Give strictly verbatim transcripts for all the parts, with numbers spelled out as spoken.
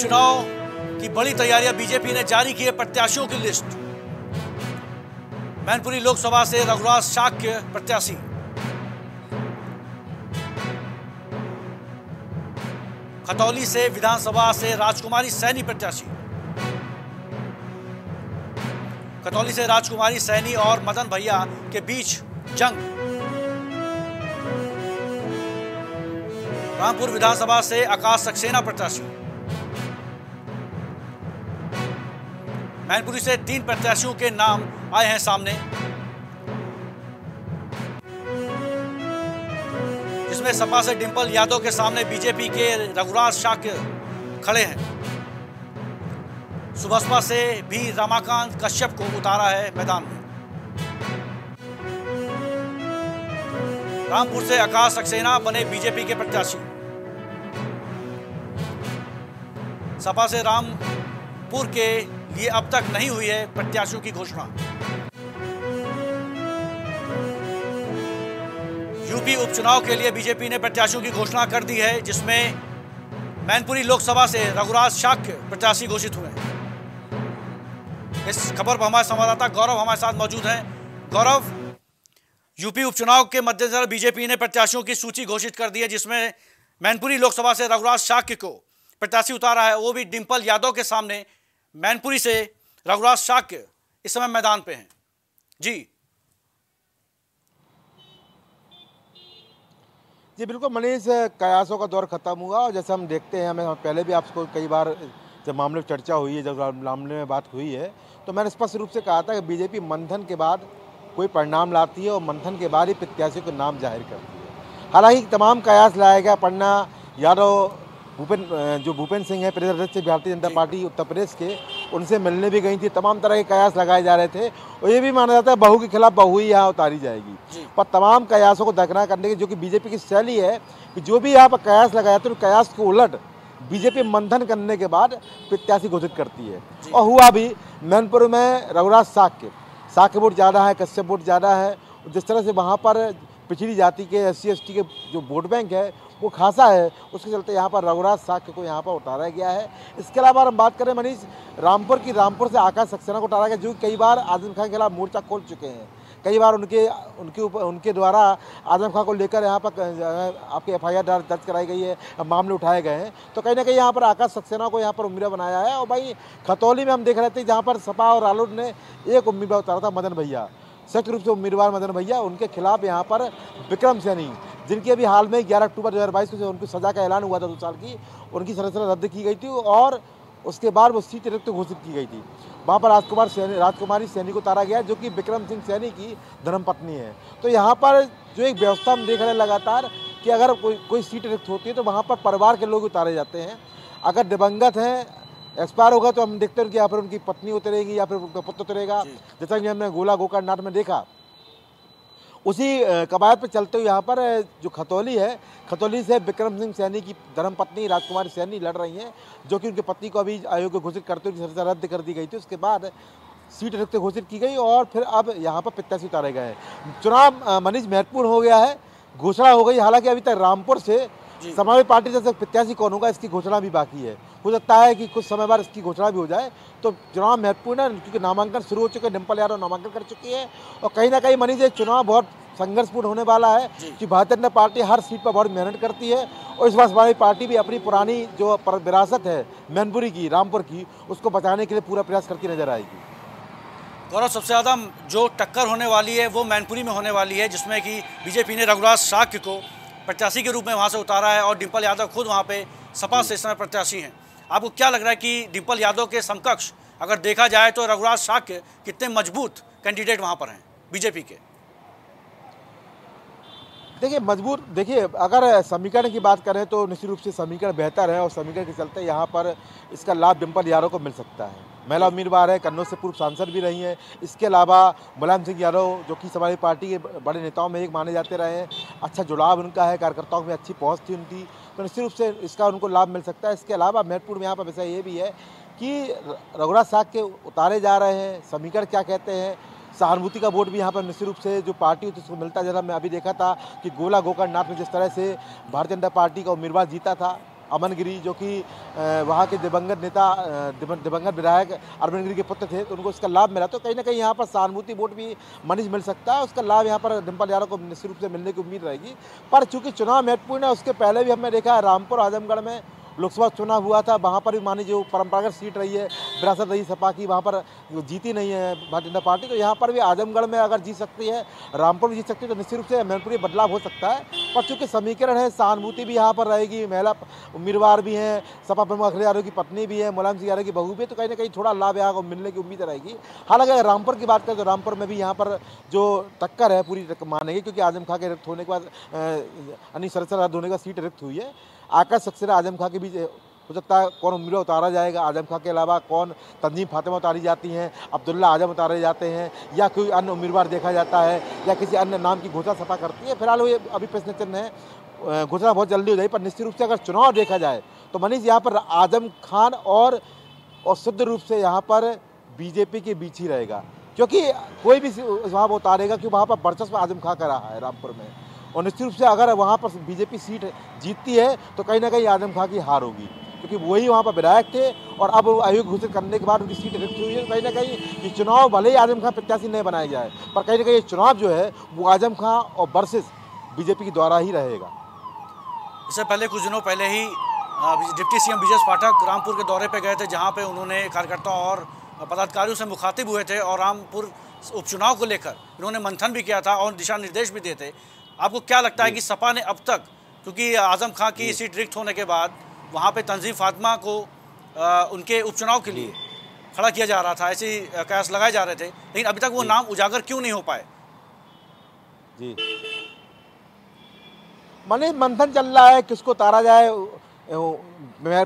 उपचुनाव की बड़ी तैयारियां बीजेपी ने जारी की है। प्रत्याशियों की लिस्ट, मैनपुरी लोकसभा से रघुराज शाक्य प्रत्याशी, खतौली से विधानसभा से राजकुमारी सैनी प्रत्याशी, खतौली से राजकुमारी सैनी और मदन भैया के बीच जंग। रामपुर विधानसभा से आकाश सक्सेना प्रत्याशी, मैनपुरी से तीन प्रत्याशियों के नाम आए हैं सामने, जिसमें सपा से डिंपल यादव के सामने बीजेपी के रघुराज शाक्य खड़े हैं। सुबसपा से भी रमाकांत कश्यप को उतारा है मैदान में। रामपुर से आकाश सक्सेना बने बीजेपी के प्रत्याशी, सपा से रामपुर के लिए अब तक नहीं हुई है प्रत्याशियों की घोषणा। यूपी उपचुनाव के लिए बीजेपी ने प्रत्याशियों की घोषणा कर दी है, जिसमें मैनपुरी लोकसभा से रघुराज शाक्य प्रत्याशी घोषित हुए हैं। इस खबर पर हमारे संवाददाता गौरव हमारे साथ मौजूद हैं। गौरव, यूपी उपचुनाव के मद्देनजर बीजेपी ने प्रत्याशियों की सूची घोषित कर दी है, जिसमें मैनपुरी लोकसभा से रघुराज शाक्य को प्रत्याशी उतारा है, वो भी डिंपल यादव के सामने। मैनपुरी से रघुराज शाक्य इस समय मैदान पे हैं। जी जी बिल्कुल मनीष, कयासों का दौर खत्म हुआ और जैसे हम देखते हैं, हमें पहले भी आपको कई बार जब मामले में चर्चा हुई है, जब मामले में बात हुई है, तो मैंने स्पष्ट रूप से कहा था कि बीजेपी मंथन के बाद कोई परिणाम लाती है और मंथन के बाद ही प्रत्याशी को नाम जाहिर करती है। हालांकि तमाम कयास लाया गया, पन्ना यादव भूपेन्द्र जो भूपेन्द्र सिंह है प्रदेश अध्यक्ष भारतीय जनता पार्टी उत्तर प्रदेश के, उनसे मिलने भी गई थी, तमाम तरह के कयास लगाए जा रहे थे और ये भी माना जाता है बहू के खिलाफ बहू ही यहाँ उतारी जाएगी। पर तमाम कयासों को दरकिनार करने की जो कि बीजेपी की शैली है कि जो भी यहाँ पर कयास लगाया तो कयास के उलट बीजेपी मंथन करने के बाद प्रत्याशी घोषित करती है। और हुआ भी मैनपुर में रघुराज शाक्य शाक्य वोट ज़्यादा है, कश्यप वोट ज़्यादा है, जिस तरह से वहाँ पर पिछड़ी जाति के एस सी एस टी के जो वोट बैंक है वो खासा है, उसके चलते यहाँ पर रघुराज शाक्य को यहाँ पर उतारा गया है। इसके अलावा हम बात करें मनीष रामपुर की, रामपुर से आकाश सक्सेना को उतारा गया जो कई बार आजम खान के खिलाफ मोर्चा खोल चुके हैं, कई बार उनके उनके ऊपर उनके द्वारा आजम खान को लेकर यहाँ पर आपकी एफ आई आर दर्ज कराई गई है, मामले उठाए गए हैं, तो कहीं ना कहीं यहाँ पर आकाश सक्सेना को यहाँ पर उम्मीदवार बनाया है। और भाई खतौली में हम देख रहे थे जहाँ पर सपा और रालोद ने एक उम्मीदवार उतारा था, मदन भैया, सख्त रूप से उम्मीदवार मदन भैया, उनके खिलाफ यहाँ पर विक्रम सैनी, जिनकी अभी हाल में ग्यारह अक्टूबर दो हज़ार बाईस को उनकी सज़ा का ऐलान हुआ था, दो साल की उनकी संरचना रद्द की गई थी और उसके बाद वो सीट रिक्त घोषित की गई थी। वहाँ पर राजकुमार सैनी राजकुमारी सैनी को उतारा गया जो कि विक्रम सिंह सैनी की धर्मपत्नी है। तो यहाँ पर जो एक व्यवस्था हम देख रहे हैं लगातार कि अगर कोई कोई सीट रिक्त होती है तो वहाँ पर परिवार के लोग उतारे जाते हैं, अगर दिवंगत हैं एक्सपायर होगा तो हम देखते हैं कि यहाँ पर उनकी पत्नी उतरेगी या फिर उनका पुत्र उतरेगा, जैसा कि हमने गोला गोकर्णनाथ में देखा। उसी कवायद पर चलते हुए यहाँ पर जो खतौली है, खतौली से विक्रम सिंह सैनी की धर्मपत्नी राजकुमारी सैनी लड़ रही हैं, जो कि उनके पति को अभी आयोग घोषित करते हुए उनकी रद्द कर दी गई थी, उसके बाद सीट रिक्त घोषित की गई और फिर अब यहाँ पर प्रत्याशी उतारे गए। चुनाव मनीष महत्वपूर्ण हो गया है, घोषणा हो गई, हालांकि अभी तक रामपुर से समाजवादी पार्टी जैसे प्रत्याशी कौन होगा इसकी घोषणा भी बाकी है, हो सकता है कि कुछ समय बाद इसकी घोषणा भी हो जाए। तो चुनाव महत्वपूर्ण है क्योंकि नामांकन शुरू हो चुके हैं, डिंपल यादव नामांकन कर चुकी है और कहीं ना कहीं मनीष ये चुनाव बहुत संघर्षपूर्ण होने वाला है कि भारतीय जनता पार्टी हर सीट पर बहुत मेहनत करती है और इस बार समाजवादी पार्टी भी अपनी पुरानी जो विरासत है मैनपुरी की, रामपुर की, उसको बचाने के लिए पूरा प्रयास करती नजर आएगी। गौरव, सबसे ज़्यादा जो टक्कर होने वाली है वो मैनपुरी में होने वाली है, जिसमें कि बीजेपी ने रघुराज शाक्य को प्रत्याशी के रूप में वहाँ से उतारा है और डिंपल यादव खुद वहाँ पे सपा से इस समय प्रत्याशी हैं। आपको क्या लग रहा है कि डिंपल यादव के समकक्ष अगर देखा जाए तो रघुराज शाक्य कितने मजबूत कैंडिडेट वहाँ पर हैं बीजेपी के? देखिए मजबूत, देखिए अगर समीकरण की बात करें तो निश्चित रूप से समीकरण बेहतर है और समीकरण के चलते यहाँ पर इसका लाभ डिंपल यादव को मिल सकता है। महिला उम्मीदवार है, कन्नौज से पूर्व सांसद भी रही हैं, इसके अलावा मुलायम सिंह यादव जो कि समाजवादी पार्टी के बड़े नेताओं में एक माने जाते रहे हैं, अच्छा जुड़ाव उनका है, कार्यकर्ताओं में अच्छी पहुंच थी उनकी, तो निश्चित रूप से इसका उनको लाभ मिल सकता है। इसके अलावा महत्वपूर्ण में यहाँ पर वैसा ये भी है कि रघुराज शाक्य उतारे जा रहे हैं, समीकरण क्या कहते हैं, सहानुभूति का वोट भी यहाँ पर निश्चित रूप से जो पार्टी होती है उसको मिलता है। जरा मैं अभी देखा था कि गोला गोकर्णनाथ में जिस तरह से भारतीय जनता पार्टी का उम्मीदवार जीता था अमनगिरी जो कि वहाँ के दिवंगत नेता दिवंगत विधायक अमनगिरी के पुत्र थे, तो उनको इसका लाभ मिला। तो कहीं ना कहीं यहाँ पर सहानुभूति वोट भी मनीष मिल सकता है, उसका लाभ यहाँ पर डिंपल यादव को निश्चित रूप से मिलने की उम्मीद रहेगी। पर चूँकि चुनाव महत्वपूर्ण है, उसके पहले भी हमने देखा है रामपुर आजमगढ़ में लोकसभा चुनाव हुआ था, वहाँ पर भी मानी जो परंपरागत सीट रही है विरासत रही सपा की, वहाँ पर जीती नहीं है भारतीय जनता पार्टी। तो यहाँ पर भी आजमगढ़ में अगर जीत सकती है, रामपुर भी जीत सकती है, तो निश्चित रूप से मैनपुरी बदलाव हो सकता है। पर चूँकि समीकरण है, सहानुभूति भी यहाँ पर रहेगी, महिला उम्मीदवार भी हैं, सपा प्रमुख अखिलेश यादव की पत्नी भी है, मुलायम सिंह यादव की बहू भी है, तो कहीं ना कहीं थोड़ा लाभ यहाँ को मिलने की उम्मीद रहेगी। हालांकि अगर रामपुर की बात करें तो रामपुर में भी यहाँ पर जो टक्कर है पूरी मानेगी, क्योंकि आजम खान के रिक्त होने के बाद यानी सरसर रद्द होने के बाद सीट रिक्त हुई है। आकाश सक्सेना आजम खान के बीच हो सकता है कौन उम्मीदवार उतारा जाएगा, आजम खान के अलावा कौन तन्ज़ीम फातिमा उतारी जाती हैं, अब्दुल्ला आजम उतारे जाते हैं, या कोई अन्य उम्मीदवार देखा जाता है, या किसी अन्य नाम की घोषणा सपा करती है। फिलहाल ये अभी प्रश्न चिन्ह है, घोषणा बहुत जल्दी हो जाएगी। पर निश्चित रूप से अगर चुनाव देखा जाए तो मनीष यहाँ पर आजम खान और, और शुद्ध रूप से यहाँ पर बीजेपी के बीच ही रहेगा, क्योंकि कोई भी वहाँ पर उतारेगा, क्योंकि वहाँ पर वर्चस्व आजम खान का रहा है रामपुर में। और निश्चित रूप से अगर वहाँ पर बीजेपी सीट जीतती है तो कहीं ना कहीं आजम खां की हार होगी, क्योंकि वही वहाँ पर विधायक थे और अब आयोग घोषित करने के बाद उनकी सीट रिक्त हुई है। कहीं ना कहीं ये चुनाव भले ही आजम खां प्रत्याशी नहीं बनाया जाए, पर कहीं ना कहीं ये चुनाव जो है वो आजम खां और वर्सेस बीजेपी के द्वारा ही रहेगा। इससे पहले कुछ दिनों पहले ही डिप्टी सीएम ब्रजेश पाठक रामपुर के दौरे पर गए थे, जहाँ पर उन्होंने कार्यकर्ताओं और पदाधिकारियों से मुखातिब हुए थे और रामपुर उपचुनाव को लेकर उन्होंने मंथन भी किया था और दिशा निर्देश भी दिए थे। आपको क्या लगता है कि सपा ने अब तक, क्योंकि आजम खां की सीट रिक्त होने के बाद वहाँ पे तन्ज़ीम फातिमा को आ, उनके उपचुनाव के लिए खड़ा किया जा रहा था, ऐसे कयास लगाए जा रहे थे, लेकिन अभी तक वो नाम उजागर क्यों नहीं हो पाए? जी माने मंथन चल रहा है, किसको तारा जाए।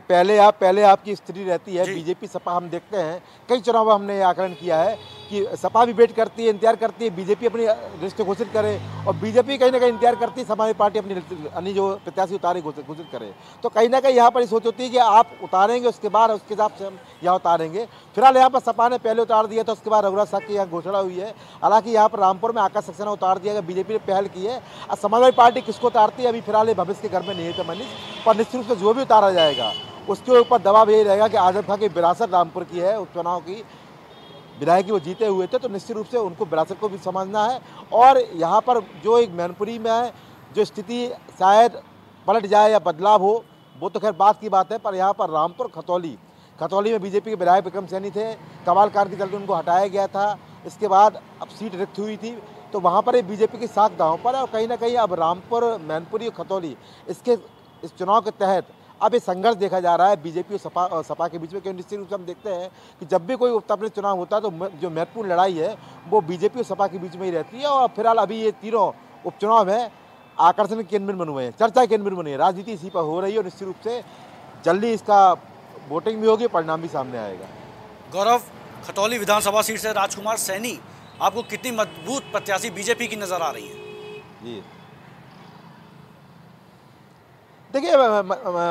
पहले आप पहले आपकी स्थिति रहती है बीजेपी सपा, हम देखते हैं कई चुनाव हमने आकलन किया है कि सपा भी वेट करती है, इंतजार करती है बीजेपी अपनी लिस्ट घोषित करे, और बीजेपी कहीं ना कहीं इंतजार करती है समाजवादी पार्टी अपनी अन्य जो प्रत्याशी उतारे घोषित करे। तो कहीं ना कहीं यहाँ पर ये सोच होती है कि आप उतारेंगे उसके बाद उसके हिसाब से हम यहाँ उतारेंगे। फिलहाल यहाँ पर सपा ने पहले उतार दिया था, उसके बाद रघुराज शाक्य की यहाँ घोषणा हुई है। हालांकि यहाँ पर रामपुर में आकाश सक्सेना उतार दिया गया, बीजेपी ने पहल की है। और समाजवादी पार्टी किसको उतारती है अभी फिलहाल भविष्य के घर में नहीं है मनीष, पर निश्चित रूप से जो भी उतारा जाएगा उसके ऊपर दबाव यही रहेगा कि आजम खां की विरासत रामपुर की है, उपचुनाव की विधायक वो जीते हुए थे, तो निश्चित रूप से उनको विरासत को भी समझना है। और यहाँ पर जो एक मैनपुरी में है जो स्थिति शायद पलट जाए या बदलाव हो, वो तो खैर बात की बात है, पर यहाँ पर रामपुर खतौली खतौली में बीजेपी के विधायक विक्रम सैनी थे, कमाल कार के चलते उनको हटाया गया था, इसके बाद अब सीट रिक्त हुई थी, तो वहाँ पर बीजेपी की साख दांव पर है। और कहीं ना कहीं अब रामपुर, मैनपुरी और खतौली इसके इस चुनाव के तहत अब ये संघर्ष देखा जा रहा है बीजेपी और सपा और सपा के बीच में। क्योंकि निश्चित रूप से हम देखते हैं कि जब भी कोई उत्तर प्रदेश चुनाव होता है तो जो महत्वपूर्ण लड़ाई है वो बीजेपी और सपा के बीच में ही रहती है। और फिलहाल अभी ये तीनों उपचुनाव हैं आकर्षण के केंद्र बने हुए हैं, चर्चा के केंद्र बने हैं, राजनीति इसी पर हो रही है और निश्चित रूप से जल्दी इसका वोटिंग भी होगी, परिणाम भी सामने आएगा। गौरव, खतौली विधानसभा सीट से राजकुमार सैनी आपको कितनी मजबूत प्रत्याशी बीजेपी की नज़र आ रही है? जी देखिए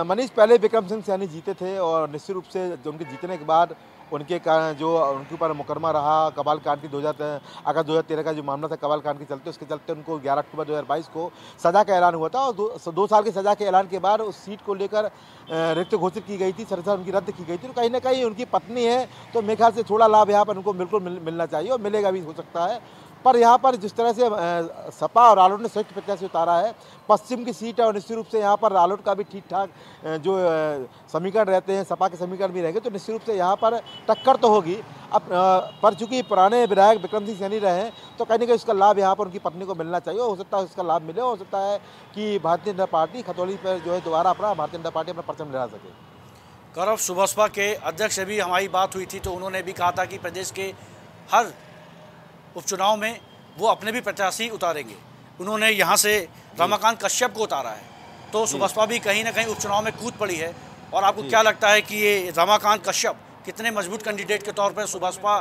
मनीष, पहले विक्रम सिंह सैनी जीते थे और निश्चित रूप से जो उनके जीतने के बाद उनके कारण जो उनके ऊपर मुकदमा रहा कबाल कांड की दो हज़ार अगस्त दो हज़ार तेरह का जो मामला था कबाल कांड के चलते, उसके चलते उनको ग्यारह अक्टूबर दो हज़ार बाईस को सज़ा का ऐलान हुआ था। और दो, दो साल की सज़ा के ऐलान के बाद उस सीट को लेकर रिक्त घोषित की गई थी, सरसर उनकी रद्द की गई थी। तो कहीं ना कहीं उनकी पत्नी है, तो मेरे ख्याल से थोड़ा लाभ यहाँ पर उनको बिल्कुल मिल, मिलना चाहिए और मिलेगा भी हो सकता है। पर यहाँ पर जिस तरह से सपा और रालोट ने संयुक्त प्रत्याशी उतारा है, पश्चिम की सीट है और निश्चित रूप से यहाँ पर रालोट का भी ठीक ठाक जो समीकरण रहते हैं, सपा के समीकरण भी रहेंगे, तो निश्चित रूप से यहाँ पर टक्कर तो होगी। अब पर चूँकि पुराने विधायक विक्रम सिंह सैनी रहे हैं, तो कहीं ना कहीं उसका लाभ यहाँ पर उनकी पत्नी को मिलना चाहिए, हो सकता है उसका लाभ मिले। हो सकता है कि भारतीय जनता पार्टी खतौली पर जो है दोबारा अपना भारतीय जनता पार्टी अपना परचम लहरा सके। गौरव, सुभाषपा के अध्यक्ष से भी हमारी बात हुई थी, तो उन्होंने भी कहा था कि प्रदेश के हर उपचुनाव में वो अपने भी प्रत्याशी उतारेंगे। उन्होंने यहाँ से रमाकांत कश्यप को उतारा है, तो सुभाषपा भी कहीं ना कहीं उपचुनाव में कूद पड़ी है। और आपको क्या लगता है कि ये रमाकांत कश्यप कितने मजबूत कैंडिडेट के तौर पर सुभाषपा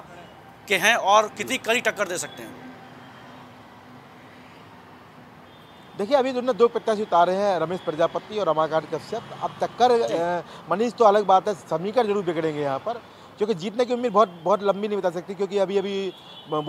के हैं और कितनी कड़ी टक्कर दे सकते हैं? देखिए अभी उन्होंने दो प्रत्याशी उतारे हैं, रमेश प्रजापति और रमाकांत कश्यप। अब टक्कर मनीष तो अलग बात है, समीकरण जरूर बिगड़ेंगे यहाँ पर, क्योंकि जीतने की उम्मीद बहुत बहुत लंबी नहीं बता सकती, क्योंकि अभी अभी वो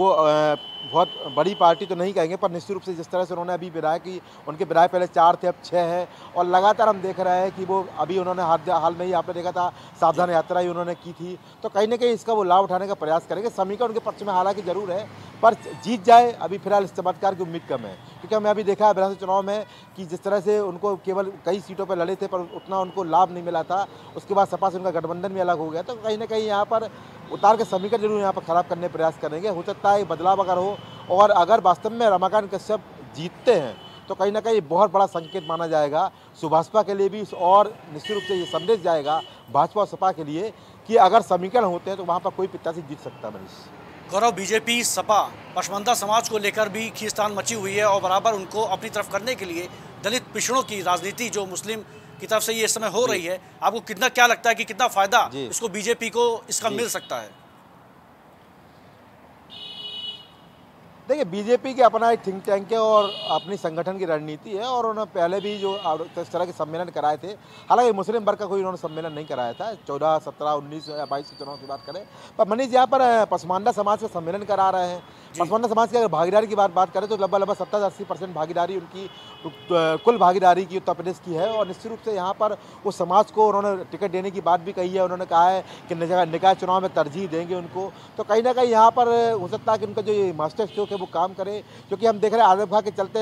बहुत बड़ी पार्टी तो नहीं कहेंगे, पर निश्चित रूप से जिस तरह से उन्होंने अभी विधायक की, उनके विधायक पहले चार थे अब छः हैं, और लगातार हम देख रहे हैं कि वो अभी उन्होंने हाल में ही आपने देखा था सावधान यात्रा ही उन्होंने की थी, तो कहीं ना कहीं इसका वो लाभ उठाने का प्रयास करेंगे। समीकरण उनके पक्ष में हालांकि जरूर है, पर जीत जाए अभी फिलहाल इस चमत्कार की उम्मीद कम है, क्योंकि हमने अभी देखा है विधानसभा चुनाव में कि जिस तरह से उनको केवल कई सीटों पर लड़े थे पर उतना उनको लाभ नहीं मिला था, उसके बाद सपा से उनका गठबंधन भी अलग हो गया, तो कहीं ना कहीं यहाँ पर उतार के समीकरण जरूर यहाँ पर ख़राब करने का प्रयास करेंगे। हो सकता है बदलाव अगर हो और अगर वास्तव में रमाकांत कश्यप जीतते हैं तो कहीं ना कहीं बहुत बड़ा संकेत माना जाएगा सुभाषपा के लिए भी, और निश्चित रूप से ये संदेश जाएगा भाजपा और सपा के लिए कि अगर समीकरण होते हैं तो वहाँ पर कोई प्रत्याशी जीत सकता है। मनीष गौरव, बीजेपी सपा पसमानदा समाज को लेकर भी खींचतान मची हुई है और बराबर उनको अपनी तरफ करने के लिए दलित पिछड़ों की राजनीति जो मुस्लिम की तरफ से ये समय हो रही है, आपको कितना क्या लगता है कि कितना फायदा इसको बीजेपी को इसका मिल सकता है? देखिए, बीजेपी की अपना एक थिंक टैंक है और अपनी संगठन की रणनीति है, और उन्होंने पहले भी जो इस तरह के सम्मेलन कराए थे, हालांकि मुस्लिम वर्ग का कोई उन्होंने सम्मेलन नहीं कराया था चौदह सत्रह उन्नीस या बाईस के चुनाव की बात करें, पर मनीष यहाँ पर पसमानदा समाज का सम्मेलन करा रहे हैं। पसमानदा समाज की अगर भागीदारी की बात बात करें तो लगभग लगभग सत्तर अस्सी परसेंट भागीदारी उनकी कुल भागीदारी की उत्तर प्रदेश की है, और निश्चित रूप से यहाँ पर उस समाज को उन्होंने टिकट देने की बात भी कही है। उन्होंने कहा है कि निकाय चुनाव में तरजीह देंगे उनको, तो कहीं ना कहीं यहाँ पर हो सकता है कि उनका जो मास्टर स्ट्रोक वो काम करे, क्योंकि हम देख रहे हैं आजम खान के चलते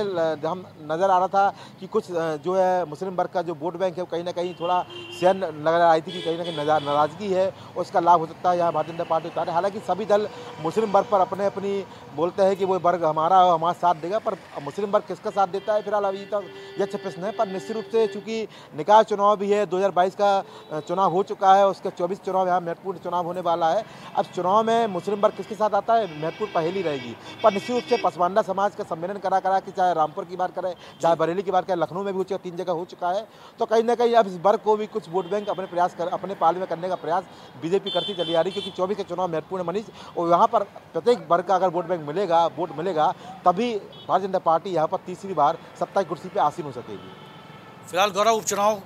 हम नज़र आ रहा था कि कुछ जो है मुस्लिम वर्ग का जो वोट बैंक है वो कहीं ना कहीं थोड़ा सहन नजर आई थी कि कहीं ना कहीं नाराज़गी है, उसका लाभ हो सकता है यहाँ भारतीय जनता पार्टी उतारे। हालांकि सभी दल मुस्लिम वर्ग पर अपने अपनी बोलते हैं कि वो वर्ग हमारा हमारा साथ देगा, पर मुस्लिम वर्ग किसका साथ देता है फिलहाल अभी तक यक्ष प्रश्न है। पर निश्चित रूप से चूँकि निकाय चुनाव भी है, दो हज़ार बाईस का चुनाव हो चुका है, उसका चौबीस चुनाव यहाँ महत्वपूर्ण चुनाव होने वाला है। अब चुनाव में मुस्लिम वर्ग किसके साथ आता है महत्वपूर्ण पहेली रहेगी, पर निश्चित रूप से पसमानदा समाज का सम्मेलन करा करा कि चाहे रामपुर की बात करें, चाहे बरेली की बात करें, लखनऊ में भी हो चुका, तीन जगह हो चुका है, तो कहीं ना कहीं अब इस वर्ग को भी कुछ वोट बैंक अपने प्रयास कर अपने पाल में करने का प्रयास बीजेपी करती चली आ रही, क्योंकि चौबीस का चुनाव महत्वपूर्ण मनीष, और यहाँ पर प्रत्येक वर्ग का अगर वोट बैंक मिलेगा वोट मिलेगा तभी भारतीय जनता पार्टी यहाँ पर तीसरी बार सत्ता की कुर्सी पर आसीन हो सकेगी। फिलहाल गौरव, उपचुनाव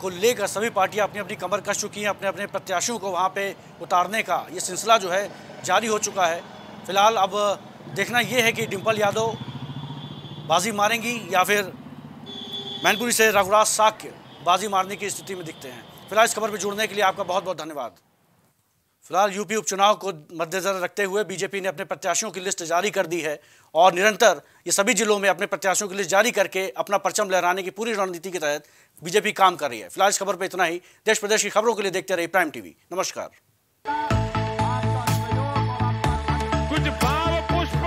को लेकर सभी पार्टियां अपनी अपनी कमर कस चुकी हैं, अपने अपने प्रत्याशियों को वहाँ पे उतारने का ये सिलसिला जो है जारी हो चुका है। फिलहाल अब देखना यह है कि डिंपल यादव बाजी मारेंगी या फिर मैनपुरी से रघुराज शाक्य बाजी मारने की स्थिति में दिखते हैं। फिलहाल इस खबर पर जुड़ने के लिए आपका बहुत बहुत धन्यवाद। फिलहाल यूपी उपचुनाव को मद्देनजर रखते हुए बीजेपी ने अपने प्रत्याशियों की लिस्ट जारी कर दी है और निरंतर ये सभी जिलों में अपने प्रत्याशियों की लिस्ट जारी करके अपना परचम लहराने की पूरी रणनीति के तहत बीजेपी काम कर रही है। फिलहाल इस खबर पर इतना ही। देश प्रदेश की खबरों के लिए देखते रहिए प्राइम टीवी। नमस्कार। कुछ भाव पुष्प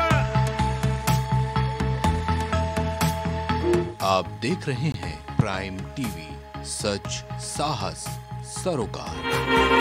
आप देख रहे हैं प्राइम टीवी, सच साहस सरोकार।